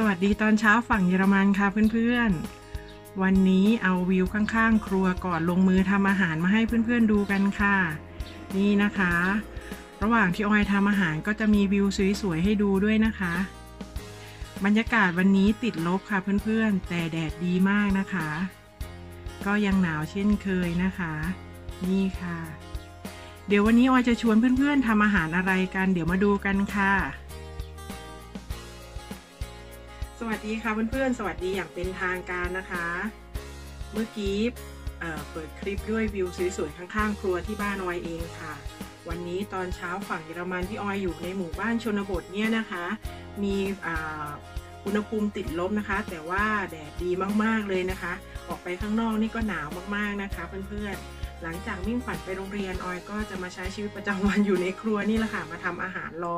สวัสดีตอนเช้าฝั่งเยอรมันค่ะเพื่อนๆวันนี้เอาวิวข้างๆครัวก่อนลงมือทำอาหารมาให้เพื่อนๆดูกันค่ะนี่นะคะระหว่างที่ออยทำอาหารก็จะมีวิวสวยๆให้ดูด้วยนะคะบรรยากาศวันนี้ติดลบค่ะเพื่อนๆแต่แดดดีมากนะคะก็ยังหนาวเช่นเคยนะคะนี่ค่ะเดี๋ยววันนี้ออยจะชวนเพื่อนๆทำอาหารอะไรกันเดี๋ยวมาดูกันค่ะสวัสดีค่ะเพื่อนๆสวัสดีอย่างเป็นทางการนะคะเมื่อกี้เปิดคลิปด้วยวิวสวยๆข้างๆครัวที่บ้านออยเองค่ะวันนี้ตอนเช้าฝั่งเยอรมันที่ออยอยู่ในหมู่บ้านชนบทเนี่ยนะคะมีอุณหภูมิติดลบนะคะแต่ว่าแดดดีมากๆเลยนะคะออกไปข้างนอกนี่ก็หนาวมากๆนะคะเพื่อนๆหลังจากมิ่งขวัญไปโรงเรียนออยก็จะมาใช้ชีวิตประจำวันอยู่ในครัวนี่แหละค่ะมาทำอาหารรอ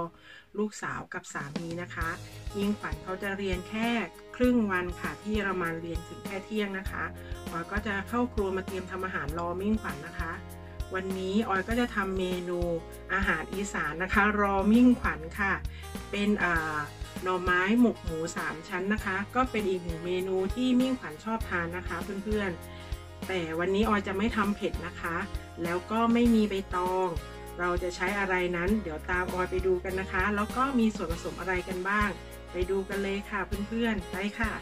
ลูกสาวกับสามีนะคะมิ่งขวัญเขาจะเรียนแค่ครึ่งวันค่ะที่เยอรมันเรียนถึงแค่เที่ยงนะคะออยก็จะเข้าครัวมาเตรียมทำอาหารรอมิ่งขวัญนะคะวันนี้ออยก็จะทำเมนูอาหารอีสานนะคะรอมิ่งขวัญค่ะเป็นหน่อไม้หมกหมู3ชั้นนะคะก็เป็นอีกหนึ่งเมนูที่มิ่งขวัญชอบทานนะคะเพื่อนๆแต่วันนี้ออยจะไม่ทำเผ็ดนะคะแล้วก็ไม่มีใบตองเราจะใช้อะไรนั้นเดี๋ยวตามออยไปดูกันนะคะแล้วก็มีส่วนผสมอะไรกันบ้างไปดูกันเลยค่ะเพื่อนๆไปค่ะ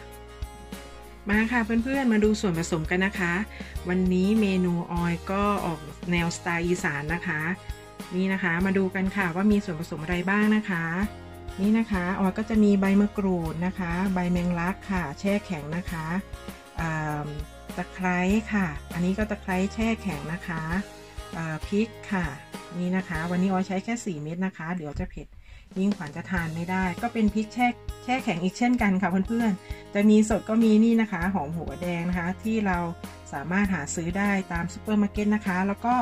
มาค่ะเพื่อนๆมาดูส่วนผสมกันนะคะวันนี้เมนูออยก็ออกแนวสไตล์อีสานนะคะนี่นะคะมาดูกันค่ะว่ามีส่วนผสมอะไรบ้างนะคะนี่นะคะออยก็จะมีใบมะกรูดนะคะใบแมงลักค่ะแช่แข็งนะคะตะไคร้ค่ะอันนี้ก็ตะไคร้แช่แข็งนะคะพริกค่ะนี่นะคะวันนี้ออยใช้แค่4เม็ดนะคะเดี๋ยวจะเผ็ดยิ่งขวัญจะทานไม่ได้ก็เป็นพริกแช่แข็งอีกเช่นกันค่ะเพื่อนๆจะมีสดก็มีนี่นะคะหอมหัวแดงนะคะที่เราสามารถหาซื้อได้ตามซูเปอร์มาร์เก็ตนะคะแล้วก็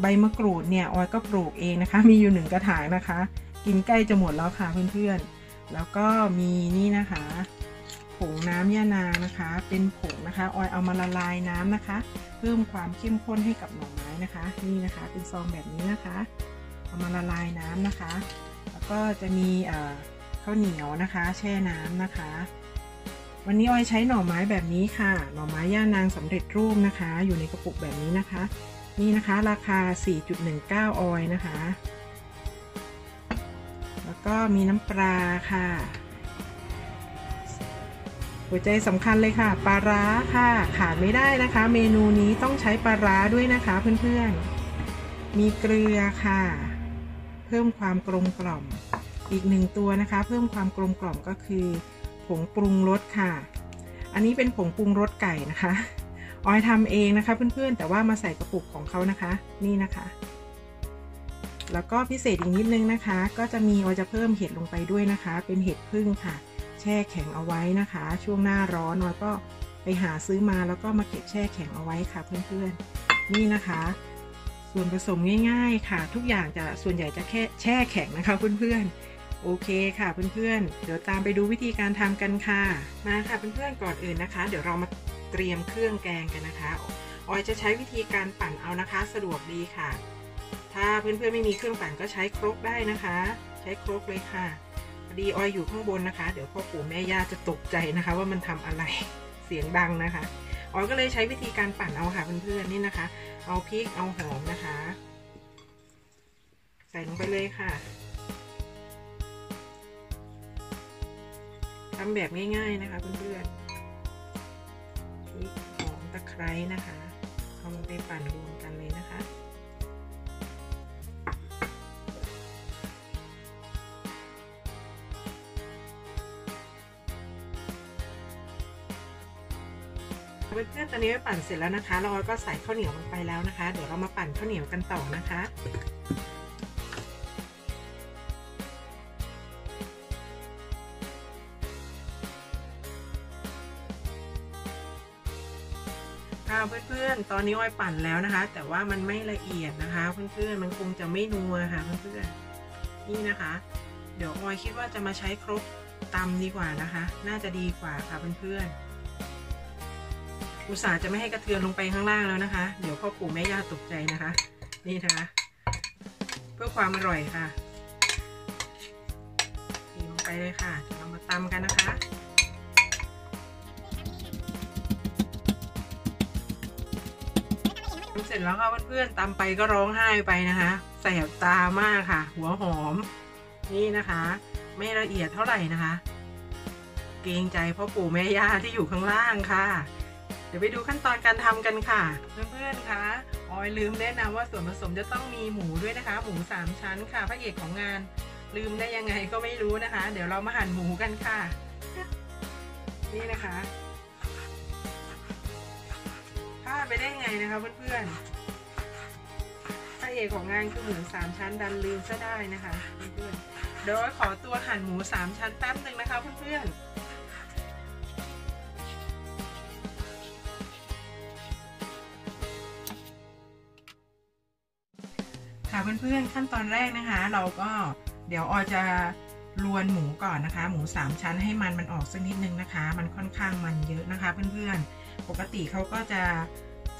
ใบมะกรูดเนี่ยออยก็ปลูกเองนะคะมีอยู่1กระถางนะคะกินใกล้จะหมดแล้วค่ะเพื่อนๆแล้วก็มีนี่นะคะผงน้ำยะนานะคะเป็นผงนะคะออยเอามาละลายน้ำนะคะเพิ่มความเข้มข้นให้กับหน่อไม้นะคะนี่นะคะเป็นซองแบบนี้นะคะเอามาละลายน้ำนะคะแล้วก็จะมีข้าวเหนียวนะคะแช่น้ำนะคะวันนี้ออยใช้หน่อไม้แบบนี้ค่ะหน่อไม้ย่านางสำเร็จรูปนะคะอยู่ในกระปุกแบบนี้นะคะนี่นะคะราคา 4.19 ออยนะคะแล้วก็มีน้ำปลาค่ะหัวใจสำคัญเลยค่ะปลาร้าค่ะขาดไม่ได้นะคะเมนูนี้ต้องใช้ปลาร้าด้วยนะคะเพื่อนๆมีเกลือค่ะเพิ่มความกลมกล่อมอีก1ตัวนะคะเพิ่มความกลมกล่อมก็คือผงปรุงรสค่ะอันนี้เป็นผงปรุงรสไก่นะคะออยทำเองนะคะเพื่อนๆแต่ว่ามาใส่กระปุกของเขานะคะนี่นะคะแล้วก็พิเศษอีกนิดนึงนะคะก็จะมีออยจะเพิ่มเห็ดลงไปด้วยนะคะเป็นเห็ดผึ้งค่ะแช่แข็งเอาไว้นะคะช่วงหน้าร้อนออยก็ไปหาซื้อมาแล้วก็มาเก็บแช่แข็งเอาไว้ค่ะเพื่อนๆนี่นะคะส่วนผสมง่ายๆค่ะทุกอย่างจะส่วนใหญ่จะแค่แช่แข็งนะคะเพื่อนๆโอเคค่ะเพื่อนๆเดี๋ยวตามไปดูวิธีการทำกันค่ะมาค่ะเพื่อนๆก่อนอื่นนะคะเดี๋ยวเรามาเตรียมเครื่องแกงกันนะคะออยจะใช้วิธีการปั่นเอานะคะสะดวกดีค่ะถ้าเพื่อนๆไม่มีเครื่องปั่นก็ใช้ครกได้นะคะใช้ครกเลยค่ะพอดีออยอยู่ข้างบนนะคะเดี๋ยวพ่อปู่แม่ย่าจะตกใจนะคะว่ามันทำอะไรเสียงดังนะคะออยก็เลยใช้วิธีการปั่นเอาค่ะเพื่อนๆนี่นะคะเอาพริกเอาหอมนะคะใส่ลงไปเลยค่ะทำแบบง่ายๆนะคะเพื่อนๆพริกหอมตะไคร้นะคะเอามาไปปั่นรวมกันเลยนะคะเพื่อนๆตอนนี้ไปปั่นเสร็จแล้วนะคะเราก็ใส่ข้าวเหนียวลงไปแล้วนะคะเดี๋ยวเรามาปั่นข้าวเหนียวกันต่อนะคะเพื่อนๆตอนนี้ออยปั่นแล้วนะคะแต่ว่ามันไม่ละเอียดนะคะเพื่อนๆมันคงจะไม่นัวค่ะเพื่อนๆนี่นะคะเดี๋ยวออยคิดว่าจะมาใช้ครกตำดีกว่านะคะน่าจะดีกว่าค่ะเพื่อนๆอุตส่าห์จะไม่ให้กระเทือนลงไปข้างล่างแล้วนะคะเดี๋ยวพ่อปู่แม่ย่าตกใจนะคะนี่นะคะเพื่อความอร่อยค่ะลงไป เลยค่ะเรามาตำกันนะคะเสร็จแล้วค่ะเพื่อนๆตำไปก็ร้องไห้ไปนะคะแสบตามากค่ะหัวหอมนี่นะคะไม่ละเอียดเท่าไหร่นะคะเกรงใจพ่อปู่แม่ย่าที่อยู่ข้างล่างค่ะเดี๋ยวไปดูขั้นตอนการทำกันค่ะเพื่อนๆคะออยลืมแนะนำว่าส่วนผสมจะต้องมีหมูด้วยนะคะหมู3ชั้นค่ะพระเอกของงานลืมได้ยังไงก็ไม่รู้นะคะเดี๋ยวเรามาหั่นหมูกันค่ะนี่นะคะพลาดไปได้ไงนะคะเพื่อนๆพระเอกของงานคือหมู3ชั้นดันลืมซะได้นะคะเพื่อนๆเดี๋ยวขอตัวหั่นหมู3ชั้นแป๊บนึงนะคะเพื่อนๆค่ะเพื่อนๆขั้นตอนแรกนะคะเราก็เดี๋ยวออยจะลวนหมูก่อนนะคะหมู3ชั้นให้มันออกสักนิดนึงนะคะมันค่อนข้างมันเยอะนะคะเพื่อนๆปกติเขาก็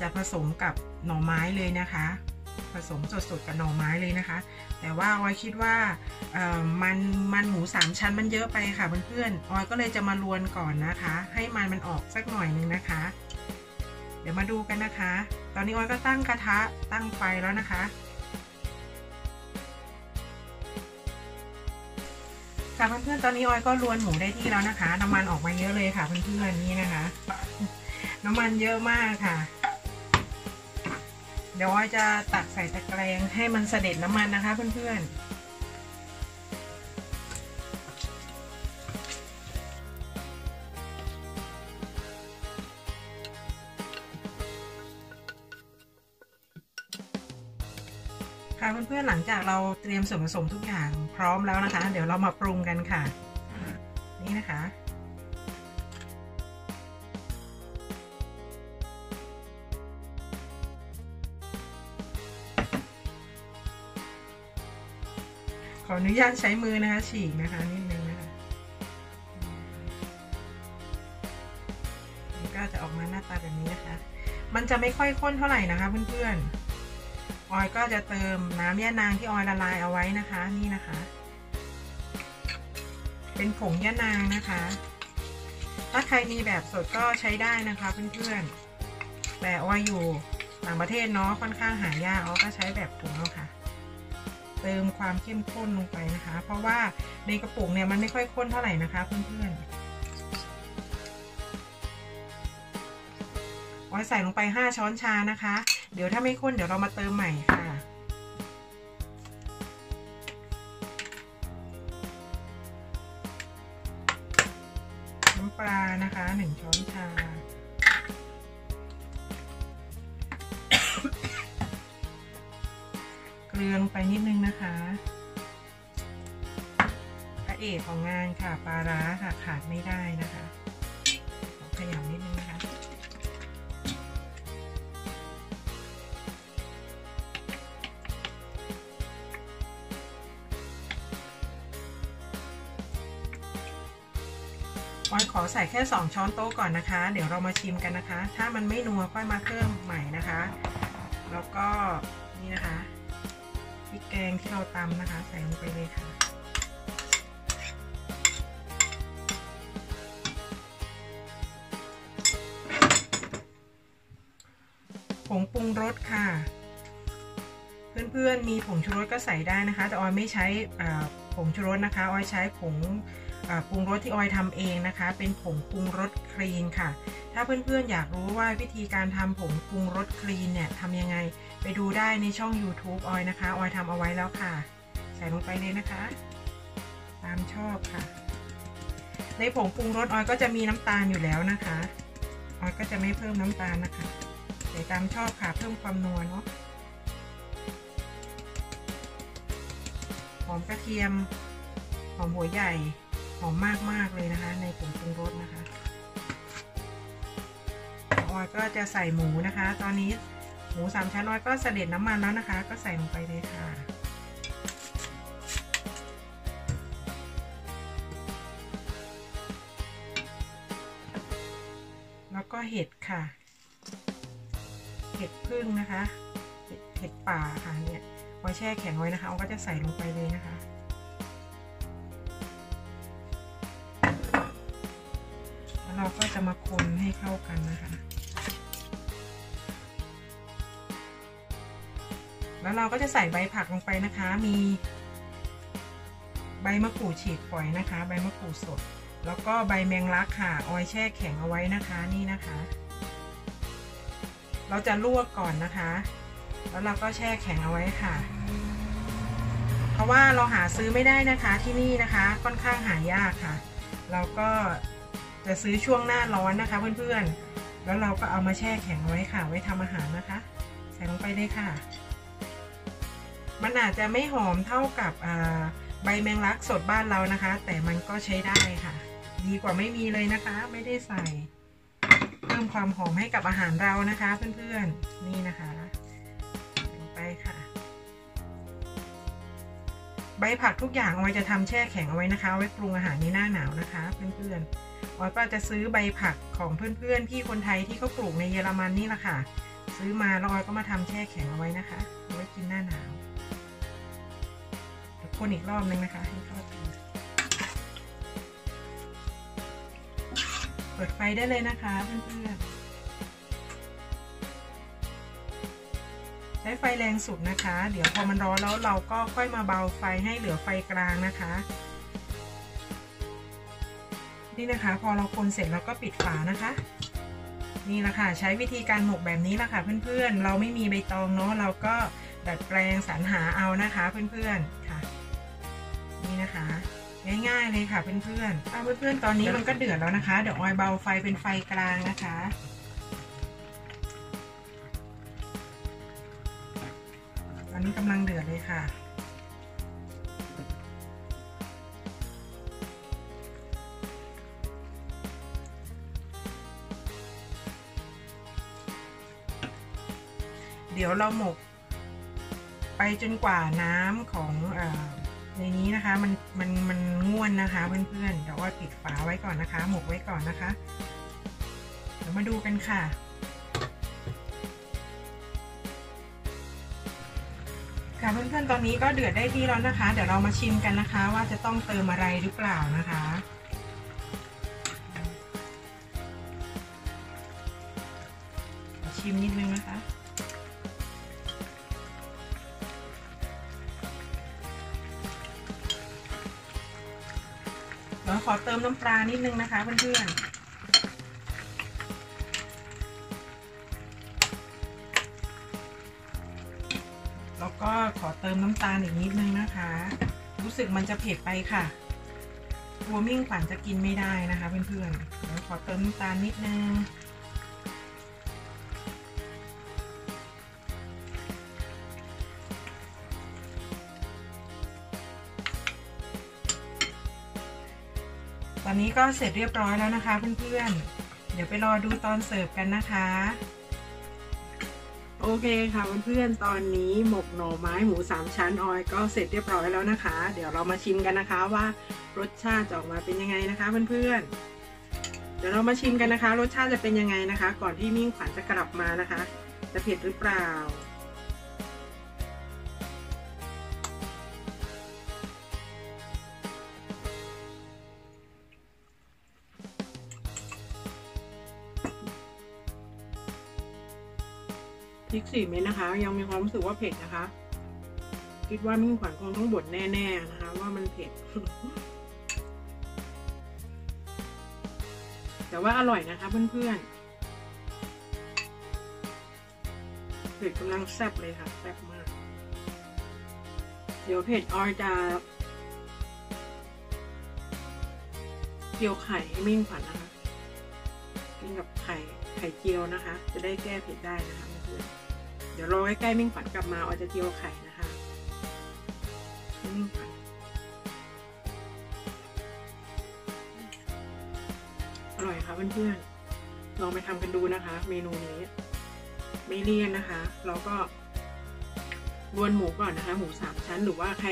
จะผสมกับหน่อไม้เลยนะคะผสมสดๆกับหน่อไม้เลยนะคะแต่ว่าออยคิดว่ามันหมู3ชั้นมันเยอะไปค่ะเพื่อนๆออยก็เลยจะมาลวนก่อนนะคะให้มันออกสักหน่อยนึงนะคะเดี๋ยวมาดูกันนะคะตอนนี้ออยก็ตั้งกระทะตั้งไฟแล้วนะคะค่ะเพื่อนๆตอนนี้ออยก็ลวนหมูได้ที่แล้วนะคะน้ำมันออกมาเยอะเลยค่ะเพื่อนๆนี่นะคะน้ำมันเยอะมากค่ะเดี๋ยวออยจะตักใส่ตะแกรงให้มันเสด็จน้ำมันนะคะเพื่อนค่ะเพื่อนๆหลังจากเราเตรียมส่วนผสมทุกอย่างพร้อมแล้วนะคะเดี๋ยวเรามาปรุงกันค่ะนี่นะคะขออนุญาตใช้มือนะคะฉีกนะคะนิดนึงนะคะมันก็จะออกมาหน้าตาแบบนี้นะคะมันจะไม่ค่อยข้นเท่าไหร่นะคะเพื่อนๆออยก็จะเติมน้ำย่านางที่ออยละลายเอาไว้นะคะนี่นะคะเป็นผงย่านางนะคะถ้าใครมีแบบสดก็ใช้ได้นะคะเพื่อนๆแต่ออยอยู่ต่างประเทศเนาะค่อนข้างหายากออยก็ใช้แบบผงแล้วค่ะเติมความเข้มข้นลงไปนะคะเพราะว่าในกระปุกเนี่ยมันไม่ค่อยข้นเท่าไหร่นะคะเพื่อนๆออยใส่ลงไป5ช้อนชานะคะเดี๋ยวถ้าไม่ข้นเดี๋ยวเรามาเติมใหม่ค่ะน้ำปลานะคะ1ช้อนชา เกลือลงไปนิดนึงนะคะพระเอกของงานค่ะปลาร้าค่ะขาดไม่ได้นะคะขยำนิดนึงนะคะออยขอใส่แค่2ช้อนโต๊ะก่อนนะคะเดี๋ยวเรามาชิมกันนะคะถ้ามันไม่นัวค่อยมาเพิ่มใหม่นะคะแล้วก็นี่นะคะพริกแกงที่เราตำนะคะใส่ลงไปเลยค่ะผงปรุงรสค่ะเพื่อนๆมีผงชูรสก็ใส่ได้นะคะแต่ออยไม่ใช้ผงชูรสนะคะออยใช้ผงปรุงรสที่ออยทำเองนะคะเป็นผงปรุงรสคลีนค่ะถ้าเพื่อนๆอยากรู้ว่าวิธีการทำผงปรุงรสคลีนเนี่ยทำยังไงไปดูได้ในช่อง YouTube ออยนะคะออยทำเอาไว้แล้วค่ะใส่ลงไปเลยนะคะตามชอบค่ะในผงปรุงรสออยก็จะมีน้ำตาลอยู่แล้วนะคะออยก็จะไม่เพิ่มน้ำตาลนะคะใส่ตามชอบค่ะเพิ่มความนัวเนาะหอมกระเทียมหอมหัวใหญ่หอมมากๆเลยนะคะในผงปรุงรสนะคะออยก็จะใส่หมูนะคะตอนนี้หมู3ชั้นออยก็เสด็จน้ำมันแล้วนะคะก็ใส่ลงไปเลยค่ะแล้วก็เห็ดค่ะเห็ดพึ่งนะคะเห็ดป่าค่ะเนี่ยออยแช่แข็งไว้นะคะออยก็จะใส่ลงไปเลยนะคะ แล้วเราก็จะมาคนให้เข้ากันนะคะแล้วเราก็จะใส่ใบผักลงไปนะคะมีใบมะกรูดฉีกฝอยนะคะใบมะกรูดสดแล้วก็ใบแมงลักค่ะออยแช่แข็งเอาไว้นะคะนี่นะคะเราจะลวกก่อนนะคะแล้วเราก็แช่แข็งเอาไว้ค่ะเพราะว่าเราหาซื้อไม่ได้นะคะที่นี่นะคะค่อนข้างหายากค่ะเราก็จะซื้อช่วงหน้าร้อนนะคะเพื่อนๆแล้วเราก็เอามาแช่แข็งไว้ค่ะไว้ทำอาหารนะคะใส่ลงไปเลยค่ะมันอาจจะไม่หอมเท่ากับใบแมงลักสดบ้านเรานะคะแต่มันก็ใช้ได้ค่ะดีกว่าไม่มีเลยนะคะไม่ได้ใส่เพิ่มความหอมให้กับอาหารเรานะคะเพื่อนๆนี่นะคะลงไปค่ะใบผักทุกอย่างออยจะทำแช่แข็งเอาไว้นะคะไว้ปรุงอาหารในหน้าหนาวนะคะเพื่อนๆออยก็จะซื้อใบผักของเพื่อนๆพี่คนไทยที่เขาปลูกในเยอรมันนี่แหละค่ะซื้อมาแล้วออยก็มาทำแช่แข็งเอาไว้นะคะไว้กินหน้าหนาวคนอีกรอบนึงนะคะให้เข้ากันเปิดไฟได้เลยนะคะเพื่อนๆใช้ไฟแรงสุดนะคะเดี๋ยวพอมันร้อนแล้วเราก็ค่อยมาเบาไฟให้เหลือไฟกลางนะคะนี่นะคะพอเราคนเสร็จแล้วก็ปิดฝานะคะนี่แหละค่ะใช้วิธีการหมกแบบนี้แหละค่ะเพื่อนๆเราไม่มีใบตองเนาะเราก็ดัดแปลงสรรหาเอานะคะเพื่อนๆค่ะนี่นะคะง่ายๆเลยค่ะเพื่อนๆเพื่อนๆตอนนี้มันก็เดือดแล้วนะคะเดี๋ยวออยเบาไฟเป็นไฟกลางนะคะตอนนี้กำลังเดือดเลยค่ะเดี๋ยวเราหมกไปจนกว่าน้ำของในนี้นะคะมันง่วนนะคะเพื่อนๆเดี๋ยวออยปิดฝาไว้ก่อนนะคะหมกไว้ก่อนนะคะเดี๋ยวมาดูกันค่ะค่ะเพื่อนๆตอนนี้ก็เดือดได้ที่แล้วนะคะเดี๋ยวเรามาชิมกันนะคะว่าจะต้องเติมอะไรหรือเปล่านะคะชิมนิดนึงนะคะขอเติมน้ำปลานิดนึงนะคะเพื่อนๆแล้วก็ขอเติมน้ำตาลอีกนิดนึงนะคะรู้สึกมันจะเผ็ดไปค่ะกลัวมิ่งขวัญจะกินไม่ได้นะคะเพื่อนๆแล้วขอเติมน้ำตาลนิดนึงตอนนี้ก็เสร็จเรียบร้อยแล้วนะคะเพื่อนๆเดี๋ยวไปรอดูตอนเสิร์ฟกันนะคะโอเคค่ะเพื่อนๆตอนนี้หมกหน่อไม้หมู3ชั้นออยก็เสร็จเรียบร้อยแล้วนะคะเดี๋ยวเรามาชิมกันนะคะว่ารสชาติจะออกมาเป็นยังไงนะคะเพื่อนๆเดี๋ยวเรามาชิมกันนะคะรสชาติจะเป็นยังไงนะคะก่อนที่มิ่งขวัญจะกลับมานะคะจะเผ็ดหรือเปล่าพริก4 เม็ดนะคะยังมีความรู้สึกว่าเผ็ดนะคะคิดว่ามิ่งขวัญคงต้องบ่นแน่ๆนะคะว่ามันเผ็ด แต่ว่าอร่อยนะคะเพื่อนๆเผ็ดกำลังแซ่บเลยค่ะแซ่บมากเดี๋ยวเผ็ดออยจะเจียวไข่ให้มิ่งขวัญนะคะกินกับไข่เจียวนะคะจะได้แก้เผ็ดได้นะคะเดี๋ยวรอใกล้ๆมิ่งขวัญกลับมาออยจะเจียวไข่นะคะมิ่งขวัญอร่อยค่ะเพื่อนๆลองไปทำกันดูนะคะเมนูนี้ไม่เลี่ยนนะคะแล้วก็รวนหมูก่อนนะคะหมู3ชั้นหรือว่าใคร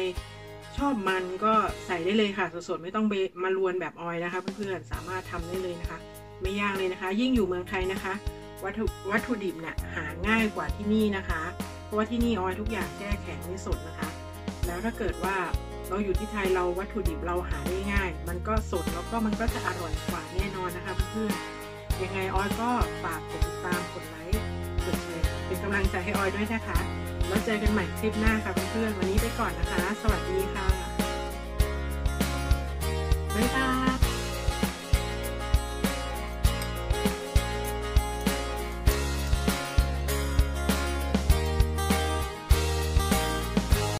ชอบมันก็ใส่ได้เลยค่ะสดๆไม่ต้องมารวนแบบออยนะคะเพื่อนๆสามารถทำได้เลยนะคะไม่ยากเลยนะคะยิ่งอยู่เมืองไทยนะคะวัตถุดิบเนี่ยหาง่ายกว่าที่นี่นะคะเพราะว่าที่นี่ออยทุกอย่างแช่แข็งไม่สดนะคะแล้วถ้าเกิดว่า เนาะอยู่ที่ไทยเราวัตถุดิบเราหาได้ง่ายมันก็สดแล้วก็มันก็จะอร่อยกว่าแน่นอนนะคะเพื่อนๆยังไงออยก็ฝากกดติดตามกดไลค์กดแชร์เป็นกำลังใจให้ออยด้วยนะคะแล้วเจอกันใหม่คลิปหน้าค่ะเพื่อนๆวันนี้ไปก่อนนะคะสวัสดีค่ะ